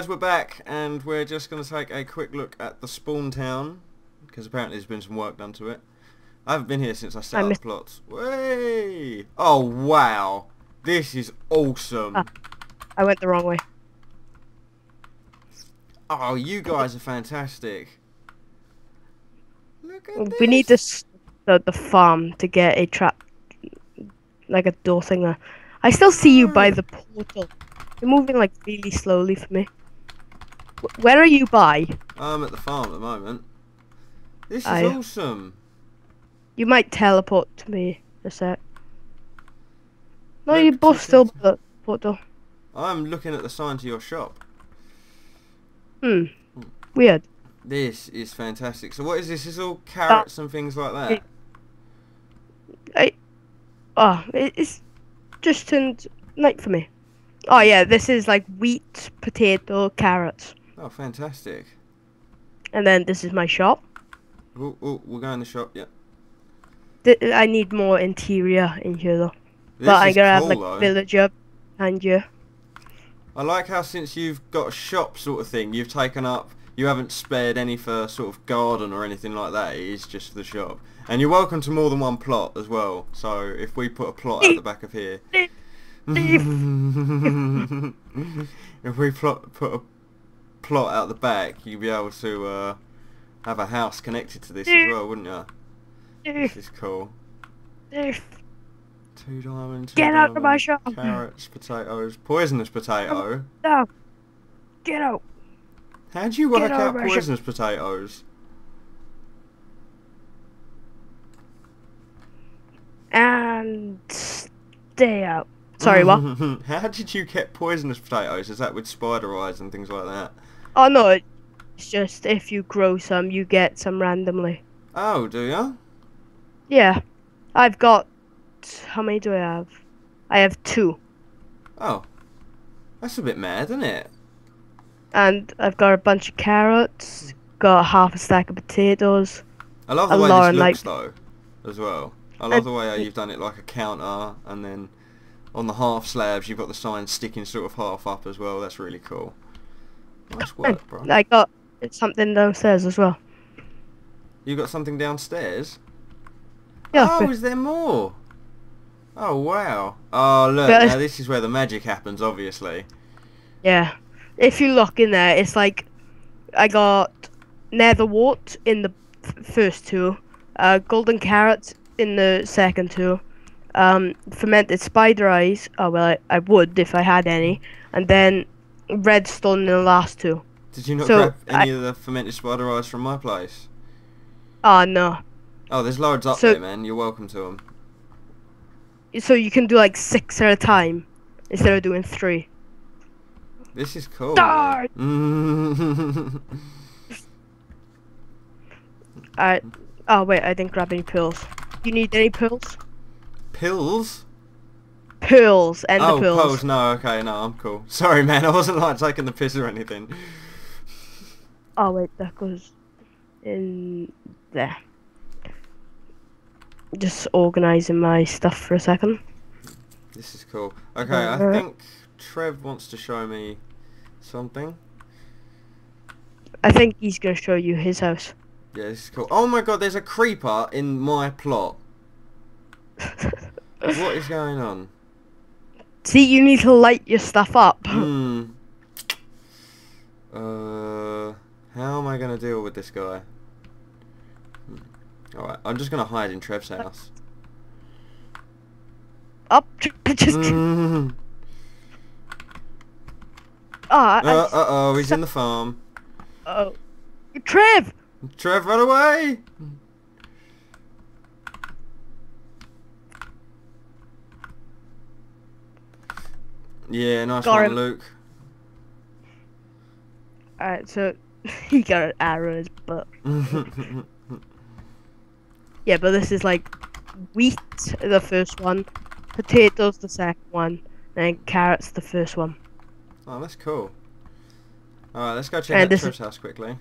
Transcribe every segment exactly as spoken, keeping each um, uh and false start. guys, we're back, and we're just going to take a quick look at the spawn town, because apparently there's been some work done to it. I haven't been here since I set I up plots. Way! Oh wow, this is awesome. Uh, I went the wrong way. Oh, you guys are fantastic. Look at this. We need this the, the farm to get a trap, like a door thing there. I still see you by the portal. You're moving like really slowly for me. Where are you by? I'm at the farm at the moment. This is I, awesome. You might teleport to me in a sec. No, look, you're both still by the portal. I'm looking at the sign to your shop. Hmm. Weird. This is fantastic. So what is this? It's all carrots that, and things like that. It, I. Oh, it, it's just turned night for me. Oh yeah, this is like wheat, potato, carrots. Oh, fantastic. And then this is my shop. Oh, oh, we're going to the shop, yeah. Th I need more interior in here though. This but I'm gonna cool, have like though. villager and you. I like how since you've got a shop sort of thing, you've taken up, you haven't spared any for sort of garden or anything like that, it is just the shop. And you're welcome to more than one plot as well, so if we put a plot out the back of here. if we plot, put a plot out the back, you'd be able to uh, have a house connected to this as well, wouldn't you? This is cool. Two diamonds. Get diamond, out of my shop. Carrots, potatoes, poisonous potato. No. Get out. How'd you work out, out poisonous potatoes? And stay out. Sorry, what? How did you get poisonous potatoes? Is that with spider eyes and things like that? Oh no, it's just if you grow some, you get some randomly. Oh, do ya? Yeah, I've got. How many do I have? I have two. Oh, that's a bit mad, isn't it? And I've got a bunch of carrots, got half a stack of potatoes. I love the way this looks, like, though, as well. I love I, the way you've done it like a counter, and then on the half slabs you've got the sign sticking sort of half up as well. That's really cool. Nice work, bro. I got something downstairs as well. You got something downstairs? Yeah. Oh, is there more? Oh wow! Oh look, now this is where the magic happens, obviously. Yeah, if you look in there, it's like I got nether wart in the first two, uh, golden carrots in the second two, um, fermented spider eyes. Oh well, I, I would if I had any, and then redstone in the last two. Did you not so grab any I, of the fermented spider eyes from my place? Oh no. Oh, there's loads up so, there, man. You're welcome to them. So you can do like six at a time instead of doing three. This is cool. I, oh wait, I didn't grab any pills. You need any pills? Pills? Pills and oh, the pills. Oh, pills. No, okay, no, I'm cool. Sorry, man, I wasn't like taking the piss or anything. Oh wait, that goes in there. Just organising my stuff for a second. This is cool. Okay, I think Trev wants to show me something. I think he's going to show you his house. Yeah, this is cool. Oh my god, there's a creeper in my plot. What is going on? See, you need to light your stuff up. Hmm. Uh, how am I going to deal with this guy? Alright, I'm just going to hide in Trev's house. Up, just... Mm. Oh, I, uh, I, uh oh, he's so... in the farm. Uh oh. Trev! Trev, run away! Yeah, nice got one, him. Luke. Alright, so he got an arrow in his butt. Yeah, but this is like wheat, the first one, potatoes, the second one, and carrots, the first one. Oh, that's cool. Alright, let's go check out Trev's house quickly.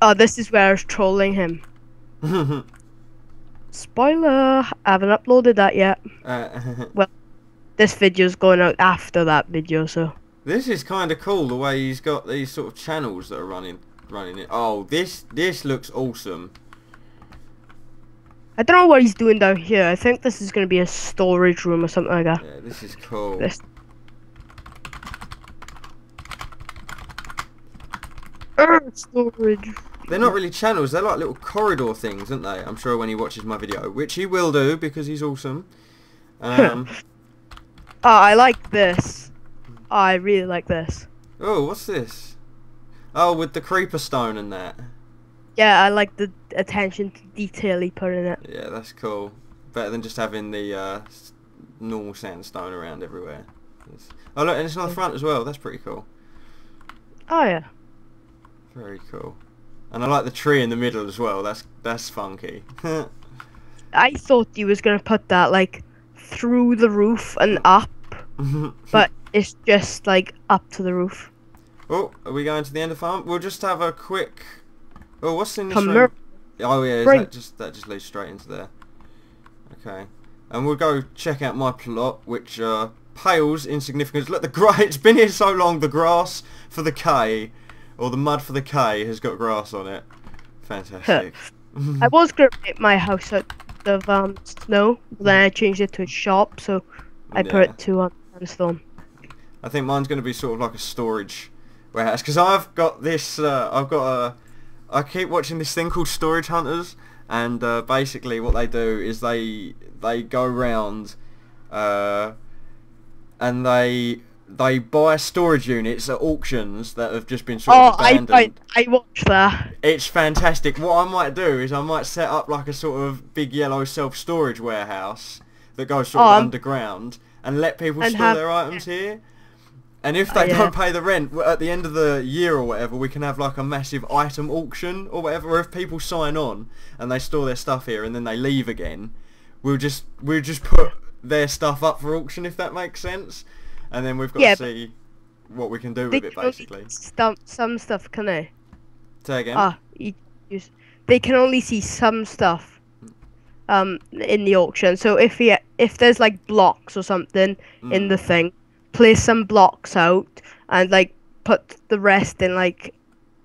Oh, this is where I was trolling him. Spoiler! I haven't uploaded that yet. Uh, well, this video's going out after that video, so... This is kind of cool, the way he's got these sort of channels that are running running it. Oh, this this looks awesome. I don't know what he's doing down here. I think this is going to be a storage room or something like that. Yeah, this is cool. This storage. They're not really channels, they're like little corridor things, aren't they? I'm sure when he watches my video, which he will do because he's awesome. Um, oh, I like this. I really like this. Oh, what's this? Oh, with the creeper stone and that. Yeah, I like the attention to detail he put in it. Yeah, that's cool. Better than just having the uh, normal sandstone around everywhere. It's... Oh look, and it's on the front as well. That's pretty cool. Oh yeah. Very cool. And I like the tree in the middle as well. That's that's funky. I thought he was gonna put that like through the roof and up, but it's just like up to the roof. Oh, are we going to the end of farm? We'll just have a quick. Oh, what's in this room? Oh yeah, is that just that just leads straight into there. Okay, and we'll go check out my plot, which uh, pales in significance. Look, the grass. It's been here so long. The grass for the K. Or the mud for the K has got grass on it. Fantastic. I was going to make my house out of um, snow, but then I changed it to a shop, so I yeah. put it to um, Sandstorm. I think mine's going to be sort of like a storage warehouse, because I've got this, uh, I've got a, I keep watching this thing called Storage Hunters, and uh, basically what they do is they, they go round, uh, and they... They buy storage units at auctions that have just been sort of abandoned. Oh, I, I, I watch that. It's fantastic. What I might do is I might set up like a sort of big yellow self-storage warehouse that goes sort oh, of underground and let people and store have, their items here. And if they oh, yeah. don't pay the rent, at the end of the year or whatever, we can have like a massive item auction or whatever. Or if people sign on and they store their stuff here and then they leave again, we'll just, we'll just put their stuff up for auction, if that makes sense. And then we've got yeah, to see what we can do with it, basically. Stump some stuff, can they? Say again? Ah, you, you, they can only see some stuff um, in the auction. So if he, if there's like blocks or something mm. in the thing, place some blocks out and like put the rest in like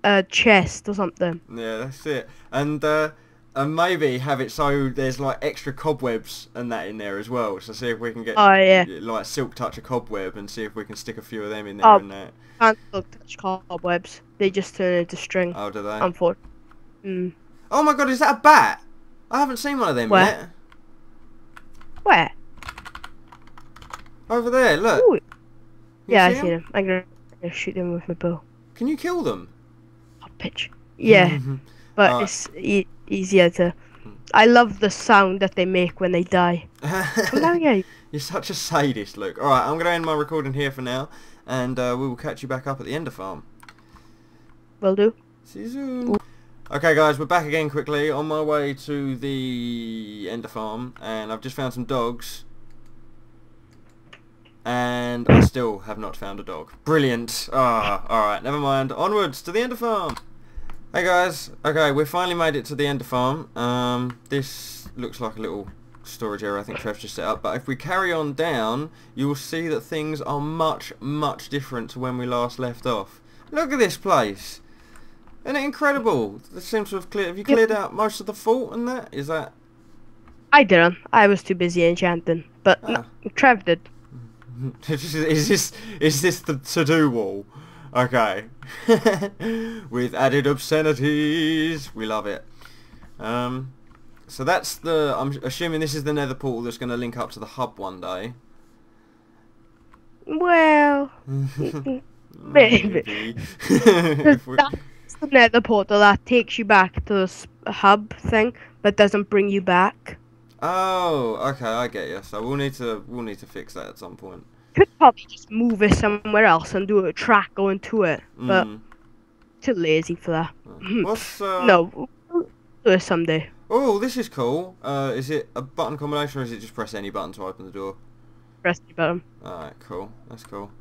a chest or something. Yeah, that's it. And uh, and maybe have it so there's like extra cobwebs and that in there as well. So see if we can get oh, yeah. like silk touch a cobweb and see if we can stick a few of them in there oh, and that. Can't silk touch cobwebs. They just turn into string. Oh, do they? Unfortunately. Mm. Oh my god, is that a bat? I haven't seen one of them Where? yet. Where? Over there. Look. Ooh. Yeah, see I see them. I'm gonna shoot them with my bow. Can you kill them? Oh, pitch. Yeah, but oh. it's. It, easier to... I love the sound that they make when they die. Come down here. You're such a sadist, Luke. Alright, I'm going to end my recording here for now, and uh, we will catch you back up at the end of farm. Will do. See you soon. Ooh. Okay, guys, we're back again quickly, on my way to the end of farm, and I've just found some dogs. And I still have not found a dog. Brilliant. Ah, alright, never mind. Onwards to the end of farm. Hey guys, okay, we've finally made it to the end of farm. Um, this looks like a little storage area I think Trev's just set up, but if we carry on down, you will see that things are much, much different to when we last left off. Look at this place! Isn't it incredible? This seems to have cleared. Have you cleared yep. out most of the fort and that? Is that... I didn't. I was too busy enchanting, but ah. no, Trev did. is this, is this the to-do wall? Okay, with added obscenities, we love it. Um, so that's the, I'm assuming this is the nether portal that's going to link up to the hub one day. Well, maybe. That's the nether portal that takes you back to the hub thing, but doesn't bring you back. Oh, okay, I get you. So we'll need to, we'll need to fix that at some point. Could probably just move it somewhere else and do a track going to it, but mm. too lazy for that. What's, uh... no, we'll do it someday. Oh, this is cool. Uh, is it a button combination or is it just press any button to open the door? Press any button. Alright, cool. That's cool.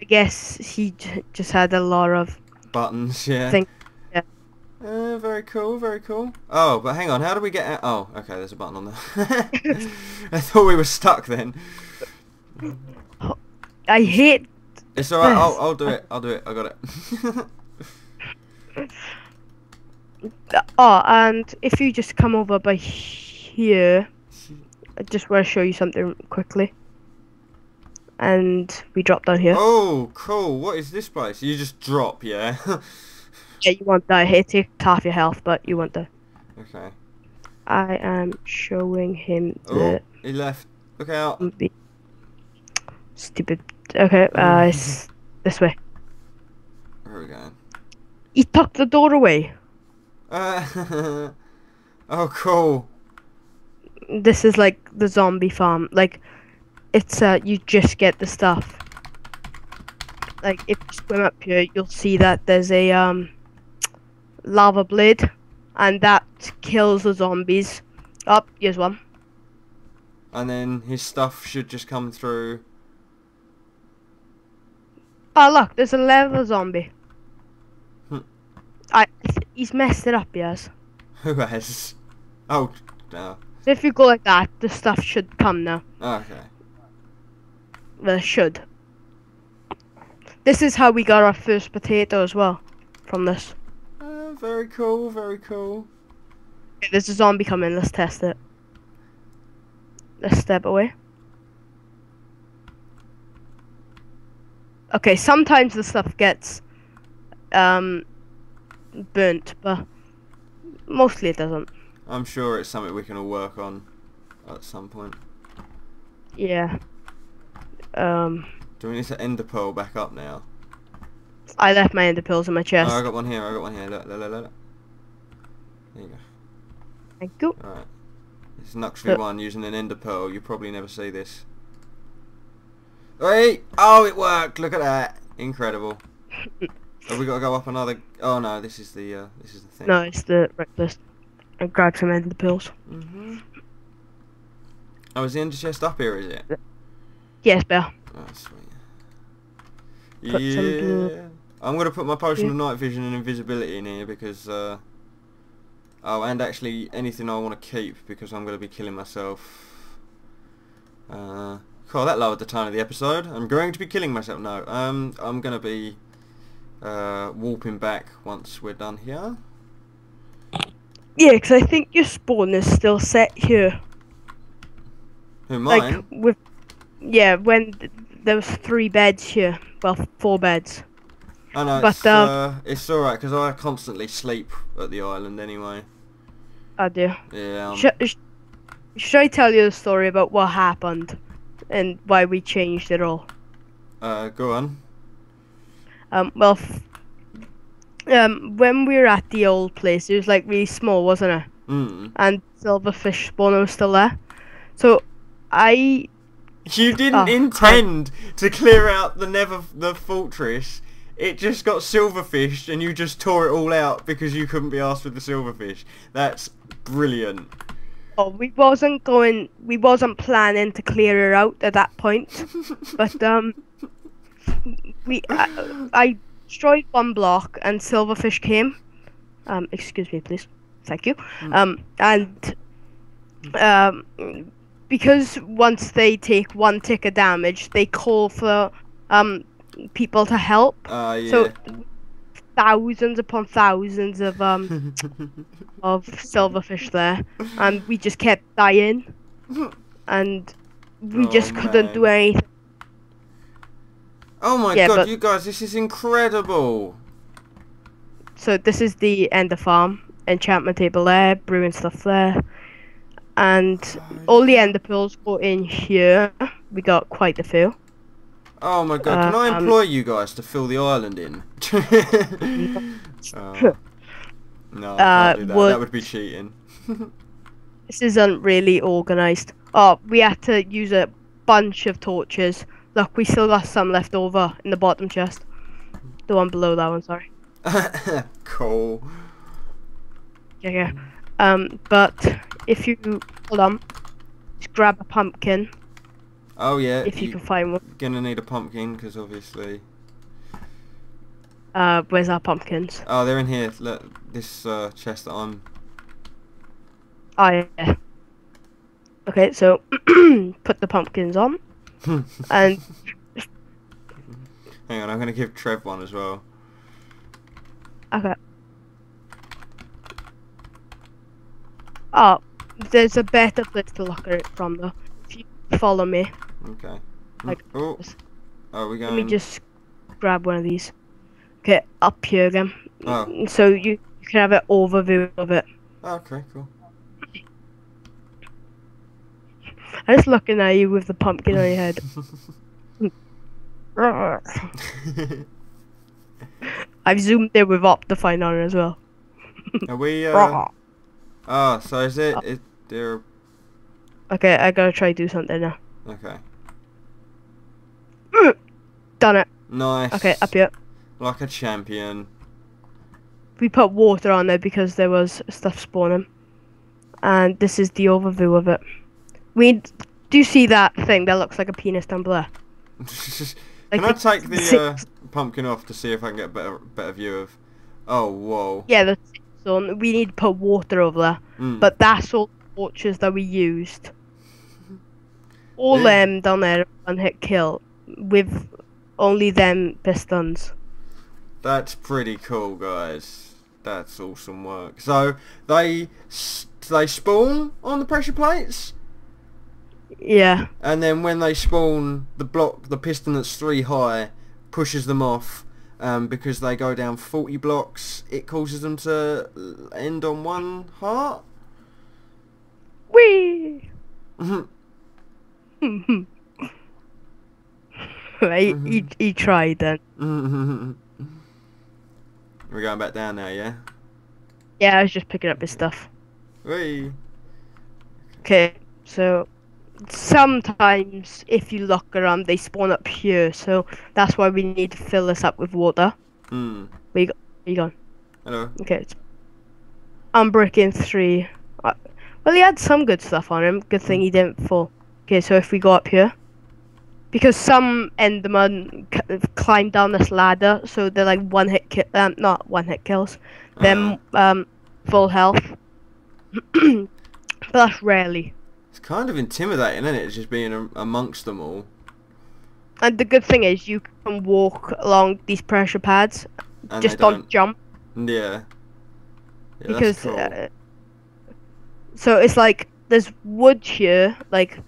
I guess he j just had a lot of... buttons, yeah. Things. yeah. Uh, very cool, very cool. Oh, but hang on, how do we get out? Oh, okay, there's a button on there. I thought we were stuck then. I hate It's alright, I'll, I'll do it, I'll do it, I got it. Oh, and if you just come over by here, I just want to show you something quickly. And we drop down here. Oh, cool, what is this place? You just drop, yeah? Yeah, you won't die. It takes half your health, but you won't die. Okay. I am showing him oh, the... he left. Look out. Stupid. Okay, uh, it's this way. Where are we going? He tucked the door away. Uh, oh, cool. This is like the zombie farm. Like, it's uh, you just get the stuff. Like, if you swim up here, you'll see that there's a um lava blade, and that kills the zombies. Up, oh, here's one. And then his stuff should just come through. Oh look, there's a leather zombie. Hmm. I he's messed it up, yes. Who has? Oh no. So if you go like that, the stuff should come now. Okay. Well, it should. This is how we got our first potato as well, from this. Uh, very cool, very cool. Okay, there's a zombie coming. Let's test it. Let's step away. Okay, sometimes the stuff gets um, burnt, but mostly it doesn't. I'm sure it's something we can all work on at some point. Yeah. Um, Do we need to ender pearl back up now? I left my ender pearls in my chest. Oh, I got one here, I got one here. Look, look, look, look. There you go. Thank you. Alright. It's KnuxV one using an ender pearl. You probably never see this. Wait! Oh, it worked! Look at that! Incredible. Have we got to go up another? Oh no, this is the uh, this is the thing. No, it's the breakfast. I grabbed some ender pills. Mm-hmm. Oh, is the ender chest up here? Is it? Yes, Bell. Oh, sweet. Put yeah. I'm gonna put my potion of night vision and invisibility in here because. Uh... Oh, and actually anything I want to keep because I'm gonna be killing myself. Uh. Cool, that lowered the tone of the episode. I'm going to be killing myself. No, um, I'm going to be uh, warping back once we're done here. Yeah, because I think your spawn is still set here. Who, mine? Like, with, yeah, when th there was three beds here. Well, four beds. I know, but, it's, um, uh, it's alright, because I constantly sleep at the island anyway. I do. Yeah. Sh sh should I tell you a story about what happened? And why we changed it all. Uh, go on. Um, well, f um, when we were at the old place, it was like really small, wasn't it? Mm. And silverfish spawn was still there. So, I. You didn't oh, intend crap. to clear out the Nether the fortress. It just got silverfished, and you just tore it all out because you couldn't be asked with the silverfish. That's brilliant. Oh, we wasn't going. We wasn't planning to clear her out at that point, but um, we I, I destroyed one block and silverfish came. Um, excuse me, please. Thank you. Um, and um, because once they take one tick of damage, they call for um people to help. Uh, yeah. So thousands upon thousands of um of silverfish there, and we just kept dying, and we oh, just couldn't man. do anything. Oh my yeah, god, you guys, this is incredible. So this is the ender farm, enchantment table there, brewing stuff there, and all the ender pearls go in here. We got quite a few. Oh my god, can uh, I employ um, you guys to fill the island in? oh. No, uh, do that. Wood. That would be cheating. This isn't really organised. Oh, we had to use a bunch of torches. Look, we still got some left over in the bottom chest. The one below that one, sorry. Cool. Yeah, yeah. Um, but if you, hold on, just grab a pumpkin. Oh yeah, if you, you can find one. Gonna need a pumpkin because obviously. Uh, where's our pumpkins? Oh, they're in here. Look, this uh, chest that I'm. Oh yeah. Okay, so put the pumpkins on, and. Hang on, I'm gonna give Trev one as well. Okay. Oh, there's a better place to locker it from though. If you follow me. Okay. Like, oh, are we going? Let me just grab one of these. Okay, up here again. Oh. So you, you can have an overview of it. Okay, cool. I'm just looking at you with the pumpkin on your head. I've zoomed in with Optifine on it as well. Are we? Uh... oh, so is it? Is there? Okay, I gotta try to do something now. Okay. Done it. Nice. Okay, up here. Like a champion. We put water on there because there was stuff spawning, and this is the overview of it. We do you see that thing that looks like a penis down below? Like can I take the uh, pumpkin off to see if I can get a better better view of? Oh whoa. Yeah, the so we need to put water over there, mm. but that's all the torches that we used. All yeah. them down there and hit kill with only them pistons. That's pretty cool, guys. That's awesome work. So they they spawn on the pressure plates. Yeah. And then when they spawn, the block, the piston that's three high, pushes them off. Um, because they go down forty blocks, it causes them to end on one heart. Whee! he, he, he tried then. We're going back down now, yeah? Yeah, I was just picking up his stuff. Whee! Okay, so... sometimes if you look around they spawn up here, so that's why we need to fill this up with water. Mm. Where you, go Where you gone? Hello. Okay, it's I'm breaking three. Uh, well, he had some good stuff on him. Good thing he didn't fall. Okay, so if we go up here, because some Enderman climb down this ladder, so they're like one hit kill, um, not one hit kills. Uh. Then um, full health, but that's rarely. It's kind of intimidating, isn't it? Just being a amongst them all. And the good thing is, you can walk along these pressure pads, and just don't jump. Yeah. yeah because. That's cool. uh, so it's like there's wood here, like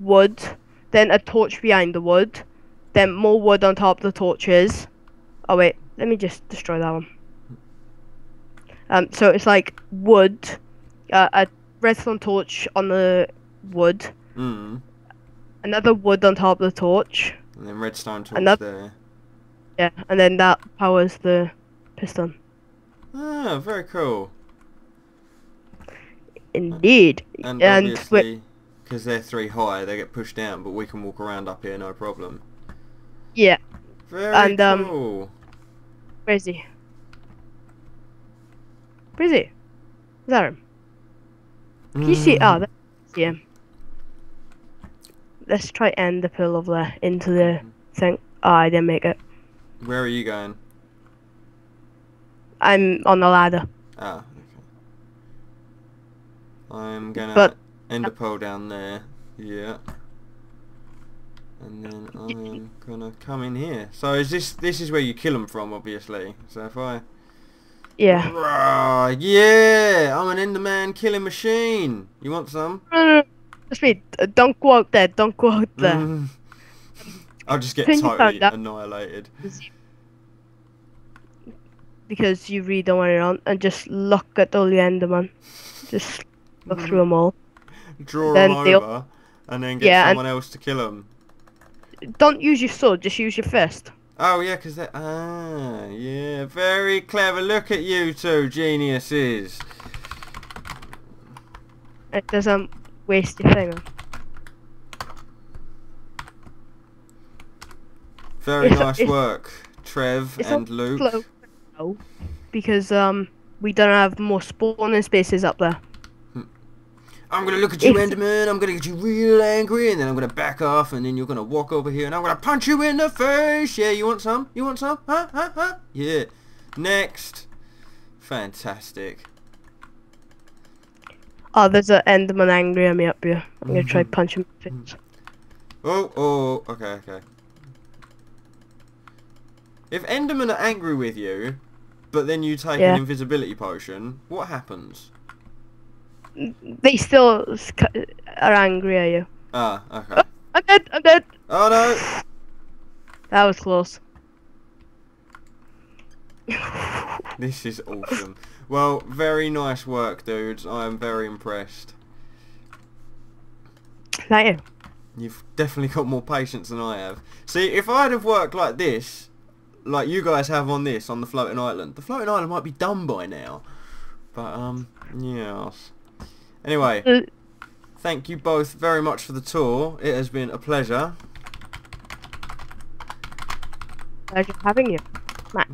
wood, then a torch behind the wood, then more wood on top of the torches. Oh wait, let me just destroy that one. Um. So it's like wood, uh, a redstone torch on the wood, mm. another wood on top of the torch, and then redstone torch another, there. Yeah, and then that powers the piston. Ah, very cool. Indeed. And, and obviously, because they're three high, they get pushed down, but we can walk around up here, no problem. Yeah. Very and, cool. Um, where is he? Where is he? Is that him? Can you see? Oh, that's yeah. Let's try end the pill of there into the thing. Oh, I didn't make it. Where are you going? I'm on the ladder. Ah, okay. I'm gonna but, end a pole down there. Yeah. And then I'm gonna come in here. So is this this is where you kill them from, obviously. So if I. Yeah. Rawr, yeah, I'm an Enderman killing machine. You want some? No, no, no. Just me. Uh, don't go out there. Don't go out there. Mm. I'll just get totally annihilated. Because you really don't want it on, and just look at all the Enderman. Just look through them all. Draw them over, and then get yeah, someone else to kill them. Don't use your sword. Just use your fist. Oh yeah, because they're... Ah, yeah. Very clever. Look at you two geniuses. It doesn't waste your thing. Very it's, nice it's, work, Trev and Luke. Slow, no, because um, we don't have more spawning spaces up there. I'm going to look at you, it's... Enderman, I'm going to get you real angry, and then I'm going to back off, and then you're going to walk over here, and I'm going to punch you in the face! Yeah, you want some? You want some? Huh? Huh? Huh? Yeah. Next. Fantastic. Oh, there's an Enderman angry at me up here. I'm going to try punch him in the face. Oh, oh, okay, okay. If Endermen are angry with you, but then you take yeah. an invisibility potion, what happens? They still are angry at you. Ah, okay. Oh, I'm dead, I'm dead. Oh no! That was close. This is awesome. Well, very nice work, dudes. I am very impressed. Like you. You've definitely got more patience than I have. See, if I'd have worked like this, like you guys have on this, on the floating island, the floating island might be done by now. But, um, yeah. Anyway, mm. thank you both very much for the tour. It has been a pleasure. Pleasure having you, Matt.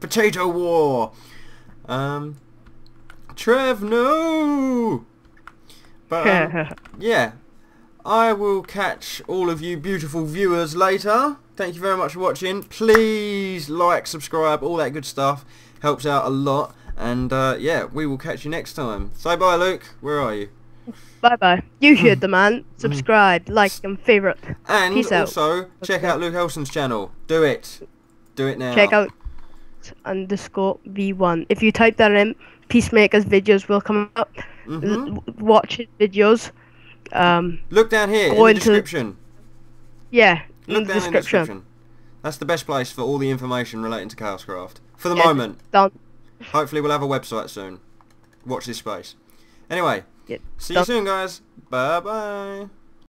Potato war! Um, Trev, no! But, um, yeah. I will catch all of you beautiful viewers later. Thank you very much for watching. Please like, subscribe, all that good stuff. Helps out a lot. And, uh, yeah, we will catch you next time. Say bye, Luke. Where are you? Bye-bye. You heard the man. Subscribe, like, and favourite. And Peace also, out. check out Lukeelson's channel. Do it. Do it now. Check out underscore V one. If you type that in, Peacemaker's videos will come up. Mm-hmm. Watch his videos. Um, Look down here in the description. Yeah, Look in the down description. in the description. That's the best place for all the information relating to ChaosCraft. For the yeah, moment. Done. Hopefully we'll have a website soon. Watch this space. Anyway, yeah, see done. you soon, guys. Bye-bye.